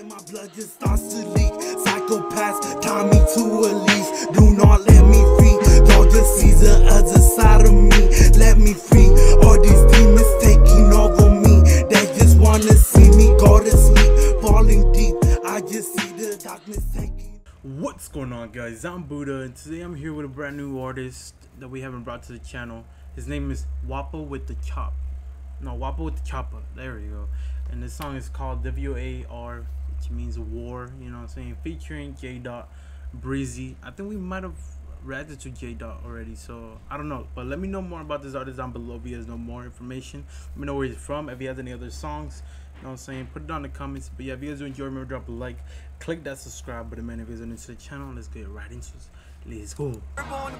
and my blood just starts to leak. Psychopaths tie me to a leash. Do not let me free. Don't just see the other side of me. Let me free. All these demons taking over me. They just wanna see me go to sleep, falling deep. I just see the darkness taking. What's going on, guys? I'm Buddha, and today I'm here with a brand new artist that we haven't brought to the channel. His name is Whoppa Wit Da Choppa. No, Whoppa Wit Da Choppa. There we go. And this song is called W.A.R., which means war, you know what I'm saying? Featuring Jdot Breezy. I think we might have reacted to Jdot already, so I don't know. But let me know more about this artist down below if he has no more information. Let me know where he's from, if he has any other songs, you know what I'm saying? Put it down in the comments. But yeah, if you guys do enjoy, remember to drop a like, click that subscribe button, man. If you guys are new to the channel, let's get right into this. Let's go. Hey, cool, I'm gonna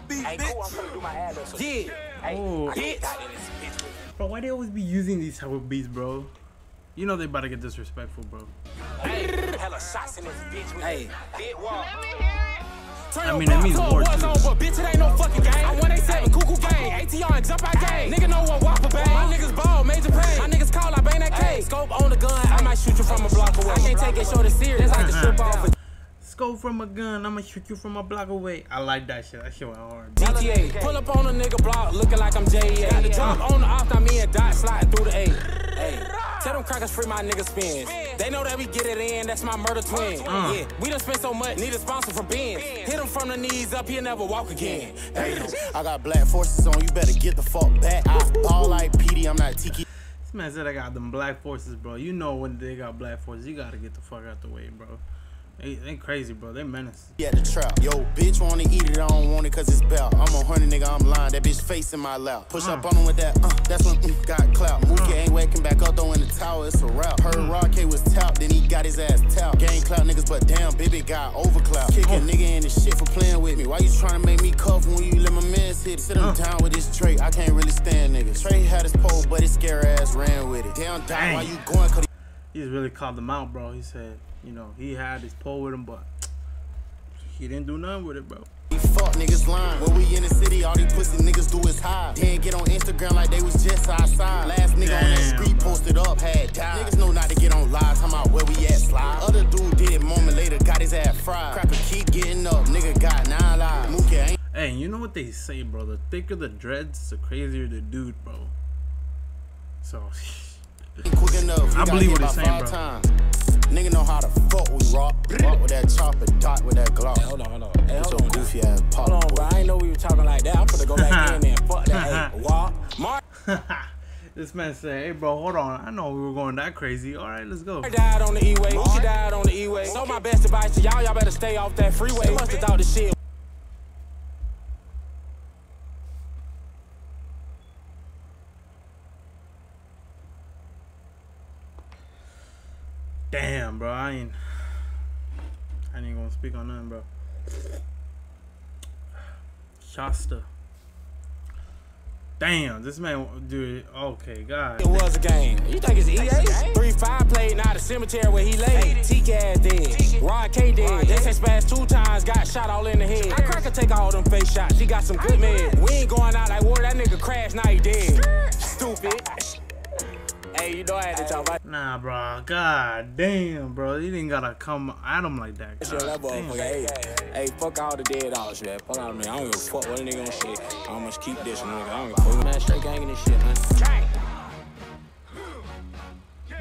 do my ad also. Yeah. Hey, oh. Bro, why they always be using these type of beats, bro? You know they about to get disrespectful, bro. Hey, hella shots in this bitch with hey. Big wall. Let me hear it. Turn your that means war too. Bitch, it ain't no fucking game. I 187 cuckoo gang. ATR and jump out gang. Nigga know what Whoppa bang. My niggas ball, major pain. My niggas call, I bang that case. Scope on the gun, I might shoot you from a block away. I can't take it short and serious. That's like the strip off of go from a gun, I'ma shoot you from a block away. I like that shit. That shit went hard. GTA, pull up on a nigga block, looking like I'm J.A. Got the jump on the off, I mean, dot sliding through the A. Hey, tell them crackers free my nigga spins. They know that we get it in, that's my murder twin. Yeah, we done spent so much, need a sponsor for Benz. Hit him from the knees up, he'll never walk again. Hey, I got black forces on, you better get the fuck back. I ball like PD, I'm not Tiki. This man said I got them black forces, bro. You know when they got black forces, you gotta get the fuck out the way, bro. They crazy, bro. They menace. Yeah, the trap. Yo, bitch wanna eat it, I don't want it cause it's belt. I'm a honey nigga, I'm lying. That bitch face in my lap. Push up on him with that, that's when got clout. Mookie ain't waking back up, though in the tower, it's a wrap. Heard Rock K was tapped, then he got his ass tapped. Gang clout niggas, but damn, baby got overclout. Kick a nigga in the shit for playing with me. Why you trying to make me cuff when you let my man sit? Sit him down with this trait, I can't really stand niggas. Trey had his pole, but his scare ass ran with it. Damn, dog, why you going? Cause he's really called him out, bro. He said, you know, he had his pole with him, but he didn't do nothing with it, bro. We fuck niggas lying. When we in the city, all these pussy niggas do is hide. They ain't get on Instagram like they was just outside. Last nigga on that street posted up, had died. Niggas know not to get on live, talking about where we at slide. Other dude did it, moment later, got his ass fried. Cracker keep getting up, nigga got 9 lives. Mookie ain't. Hey, you know what they say, bro? The thicker the dreads, the crazier the dude, bro. So, I believe what he's saying, bro. Nigga know how to fuck with rock. Rock with that chopper, dot with that Glock. Hey, hold on, hold on. Hey, hold on, goofy ass pop. Hold on, bro. I ain't know we were talking like that. I'm finna go back in there and fuck that. Hey, Wop. Mark. This man said, hey, bro, hold on. I know we were going that crazy. All right, let's go. I died on the E-way. She died on the E-way. So my best advice to y'all, y'all better stay off that freeway. They must have thought this shit. Damn, bro, I ain't gonna speak on nothing, bro. Shasta. Damn, this man, dude, okay, God. It was a game. You think it's EA? 3-5 played now the cemetery where he laid. TK dead. Rod K dead. They text past 2 times, got shot all in the head. I cracker take all them face shots. He got some good men. We ain't going out like war. That nigga crashed, now he dead. Stupid. Hey, you know I had to talk about. Nah, bro. God damn, bro. You didn't gotta come at him like that. Hey, fuck all the dead dogs, man. Fuck all of me. I don't give a fuck what a nigga on shit. I must keep this nigga. I don't give a fuck. Man, straight ganging this shit, man.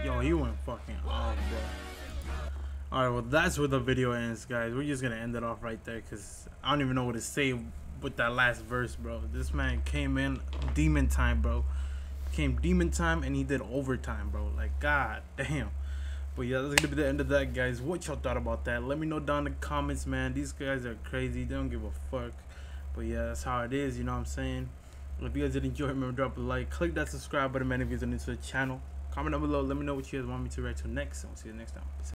Yo, he went fucking off, bro. Alright, well, that's where the video ends, guys. We're just gonna end it off right there, because I don't even know what to say with that last verse, bro. This man came in demon time, bro. Came demon time and he did overtime, bro. Like, god damn. But yeah, that's gonna be the end of that, guys. What y'all thought about that? Let me know down in the comments, man. These guys are crazy, they don't give a fuck. But yeah, that's how it is, you know what I'm saying? If you guys did enjoy, remember to drop a like, click that subscribe button, man. If you guys are new to the channel, comment down below, let me know what you guys want me to react to next. I'll see you next time. Peace.